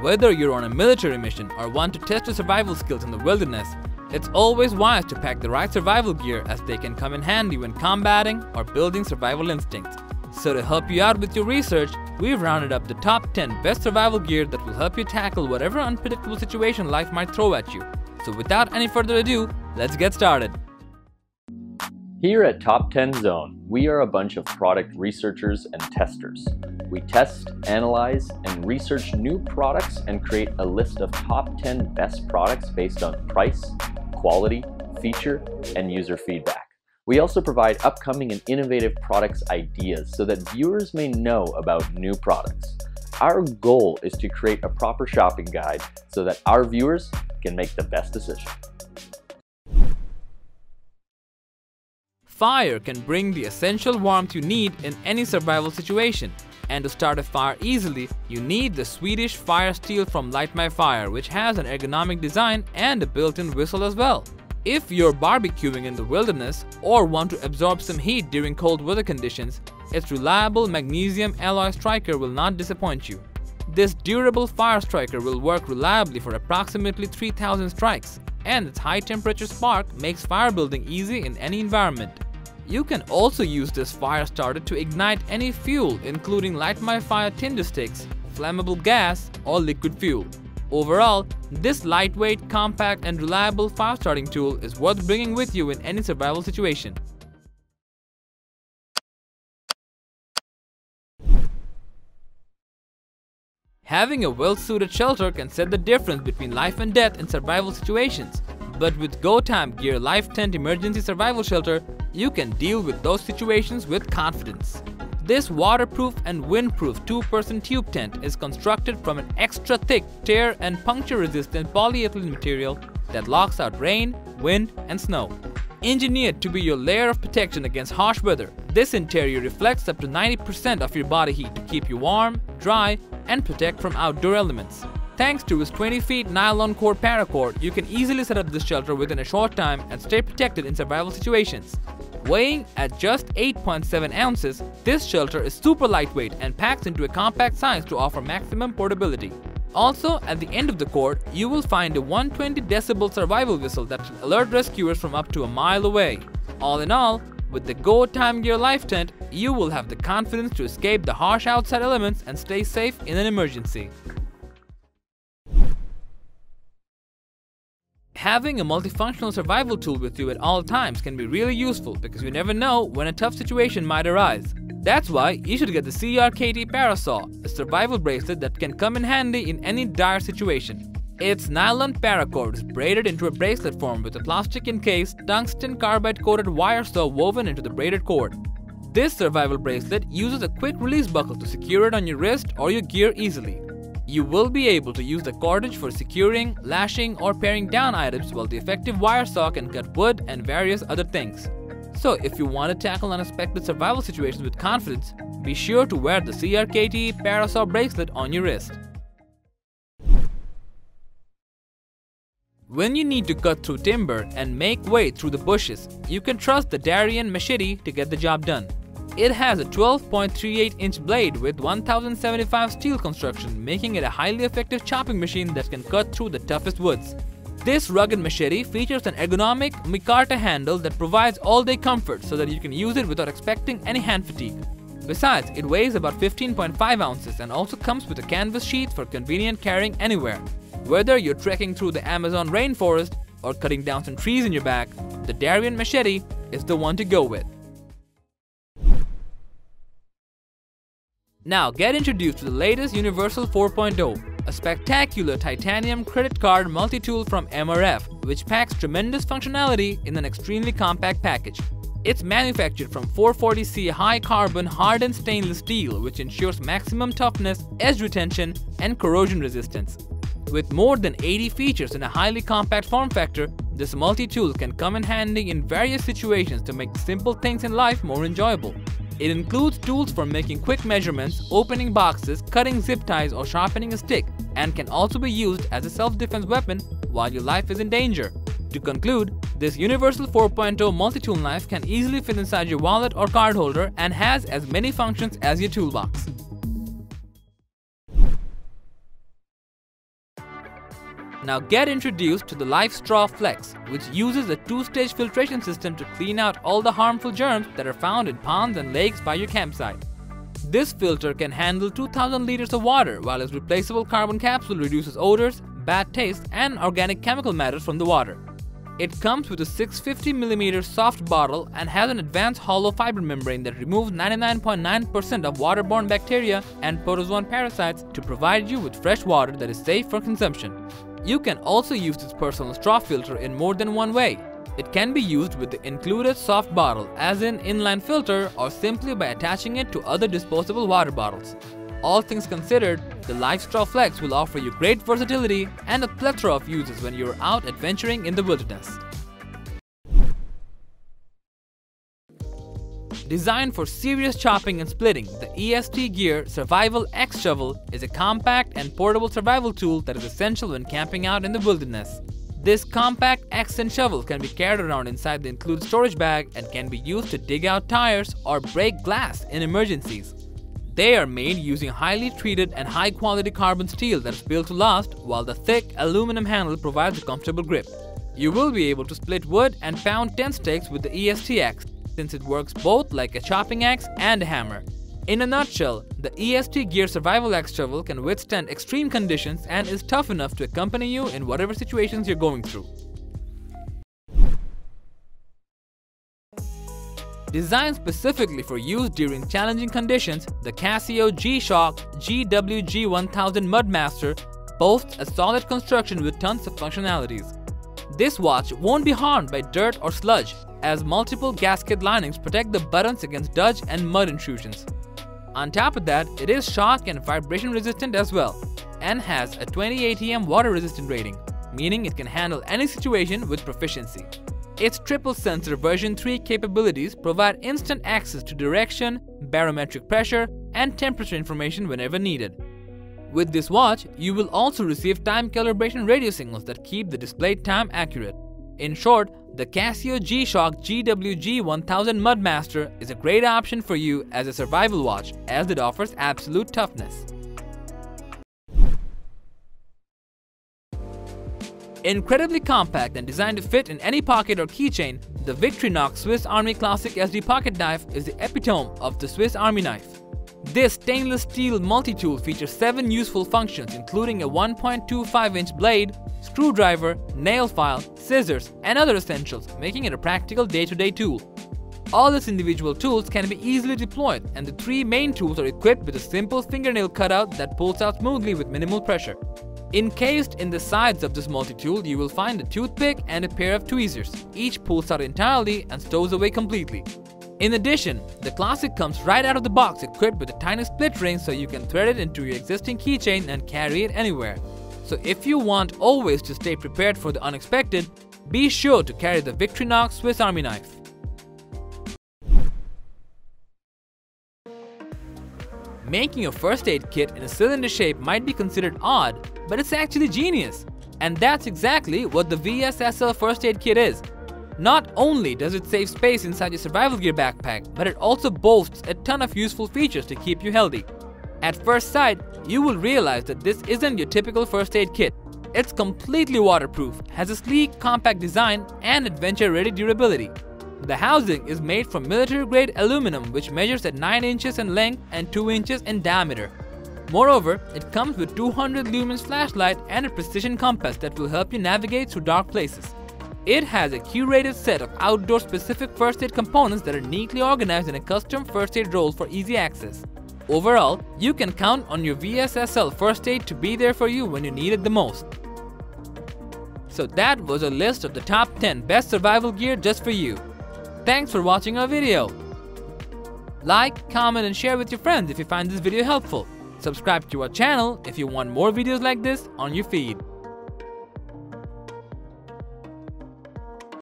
whether you're on a military mission or want to test your survival skills in the wilderness, it's always wise to pack the right survival gear as they can come in handy when combating or building survival instincts. So to help you out with your research, we've rounded up the top 10 best survival gear that will help you tackle whatever unpredictable situation life might throw at you. So without any further ado, let's get started. Here at Top 10 Zone, we are a bunch of product researchers and testers. We test, analyze, and research new products and create a list of top 10 best products based on price, quality, feature, and user feedback. We also provide upcoming and innovative products ideas so that viewers may know about new products. Our goal is to create a proper shopping guide so that our viewers can make the best decision. Fire can bring the essential warmth you need in any survival situation. And to start a fire easily, you need the Swedish Fire Steel from Light My Fire, which has an ergonomic design and a built-in whistle as well. If you're barbecuing in the wilderness or want to absorb some heat during cold weather conditions, its reliable magnesium alloy striker will not disappoint you. This durable fire striker will work reliably for approximately 3,000 strikes, and its high-temperature spark makes fire building easy in any environment. You can also use this fire starter to ignite any fuel, including Light My Fire tinder sticks, flammable gas, or liquid fuel. Overall, this lightweight, compact, and reliable fire starting tool is worth bringing with you in any survival situation. Having a well-suited shelter can set the difference between life and death in survival situations. But with Go Time Gear Life Tent Emergency Survival Shelter, you can deal with those situations with confidence. This waterproof and windproof two-person tube tent is constructed from an extra-thick, tear and puncture-resistant polyethylene material that locks out rain, wind, and snow. Engineered to be your layer of protection against harsh weather, this interior reflects up to 90% of your body heat to keep you warm, dry, and protect from outdoor elements. Thanks to its 20-foot nylon core paracord, you can easily set up this shelter within a short time and stay protected in survival situations. Weighing at just 8.7 ounces, this shelter is super lightweight and packs into a compact size to offer maximum portability. Also, at the end of the cord, you will find a 120 decibel survival whistle that can alert rescuers from up to a mile away. All in all, with the Go Time Gear Life Tent, you will have the confidence to escape the harsh outside elements and stay safe in an emergency. Having a multifunctional survival tool with you at all times can be really useful because you never know when a tough situation might arise. That's why you should get the CRKT ParaSaw, a survival bracelet that can come in handy in any dire situation. Its nylon paracord is braided into a bracelet form with a plastic-encased, tungsten carbide-coated wire saw woven into the braided cord. This survival bracelet uses a quick release buckle to secure it on your wrist or your gear easily. You will be able to use the cordage for securing, lashing, or paring down items, while the effective wire saw can cut wood and various other things. So if you want to tackle unexpected survival situations with confidence, be sure to wear the CRKT ParaSaw bracelet on your wrist. When you need to cut through timber and make way through the bushes, you can trust the Darien machete to get the job done. It has a 12.38-inch blade with 1075 steel construction, making it a highly effective chopping machine that can cut through the toughest woods. This rugged machete features an ergonomic micarta handle that provides all-day comfort so that you can use it without expecting any hand fatigue. Besides, it weighs about 15.5 ounces and also comes with a canvas sheath for convenient carrying anywhere. Whether you're trekking through the Amazon rainforest or cutting down some trees in your back, the Darien machete is the one to go with. Now get introduced to the latest Universal 4.0, a spectacular titanium credit card multi-tool from MRF, which packs tremendous functionality in an extremely compact package. It's manufactured from 440C high-carbon hardened stainless steel, which ensures maximum toughness, edge retention, and corrosion resistance. With more than 80 features in a highly compact form factor, this multi-tool can come in handy in various situations to make simple things in life more enjoyable. It includes tools for making quick measurements, opening boxes, cutting zip ties, or sharpening a stick, and can also be used as a self-defense weapon while your life is in danger. To conclude, this Universal 4.0 multi-tool knife can easily fit inside your wallet or card holder and has as many functions as your toolbox. Now get introduced to the LifeStraw Flex, which uses a two-stage filtration system to clean out all the harmful germs that are found in ponds and lakes by your campsite. This filter can handle 2,000 liters of water, while its replaceable carbon capsule reduces odors, bad taste, and organic chemical matters from the water. It comes with a 650mm soft bottle and has an advanced hollow fiber membrane that removes 99.9% of waterborne bacteria and protozoan parasites to provide you with fresh water that is safe for consumption. You can also use this personal straw filter in more than one way. It can be used with the included soft bottle as an inline filter or simply by attaching it to other disposable water bottles. All things considered, the LifeStraw Flex will offer you great versatility and a plethora of uses when you're out adventuring in the wilderness. Designed for serious chopping and splitting, the EST Gear Survival X Shovel is a compact and portable survival tool that is essential when camping out in the wilderness. This compact X-Tin shovel can be carried around inside the included storage bag and can be used to dig out tires or break glass in emergencies. They are made using highly treated and high-quality carbon steel that is built to last, while the thick aluminum handle provides a comfortable grip. You will be able to split wood and pound tent stakes with the EST X, since it works both like a chopping axe and a hammer. In a nutshell, the EST Gear Survival Axe Shovel can withstand extreme conditions and is tough enough to accompany you in whatever situations you're going through. Designed specifically for use during challenging conditions, the Casio G-Shock GWG-1000 Mudmaster boasts a solid construction with tons of functionalities. This watch won't be harmed by dirt or sludge, as multiple gasket linings protect the buttons against dust and mud intrusions. On top of that, it is shock and vibration resistant as well, and has a 20 ATM water resistant rating, meaning it can handle any situation with proficiency. Its triple sensor version 3 capabilities provide instant access to direction, barometric pressure, and temperature information whenever needed. With this watch, you will also receive time calibration radio signals that keep the displayed time accurate. In short, the Casio G-Shock GWG-1000 Mudmaster is a great option for you as a survival watch, as it offers absolute toughness. Incredibly compact and designed to fit in any pocket or keychain, the Victorinox Swiss Army Classic SD pocket knife is the epitome of the Swiss Army knife. This stainless steel multi-tool features 7 useful functions, including a 1.25-inch blade, screwdriver, nail file, scissors, and other essentials, making it a practical day-to-day tool. All its individual tools can be easily deployed, and the 3 main tools are equipped with a simple fingernail cutout that pulls out smoothly with minimal pressure. Encased in the sides of this multi-tool, you will find a toothpick and a pair of tweezers. Each pulls out entirely and stows away completely. In addition, the Classic comes right out of the box equipped with a tiny split ring, so you can thread it into your existing keychain and carry it anywhere. So if you want always to stay prepared for the unexpected, be sure to carry the Victorinox Swiss Army Knife. Making a first aid kit in a cylinder shape might be considered odd, but it's actually genius. And that's exactly what the VSSL first aid kit is. Not only does it save space inside your survival gear backpack, but it also boasts a ton of useful features to keep you healthy. At first sight, you will realize that this isn't your typical first aid kit. It's completely waterproof, has a sleek, compact design, and adventure-ready durability. The housing is made from military-grade aluminum, which measures at 9 inches in length and 2 inches in diameter. Moreover, it comes with 200 lumens flashlight and a precision compass that will help you navigate through dark places. It has a curated set of outdoor-specific first aid components that are neatly organized in a custom first aid roll for easy access. Overall, you can count on your VSSL first aid to be there for you when you need it the most. So that was a list of the top 10 best survival gear just for you. Thanks for watching our video. Like, comment and share with your friends if you find this video helpful. Subscribe to our channel if you want more videos like this on your feed.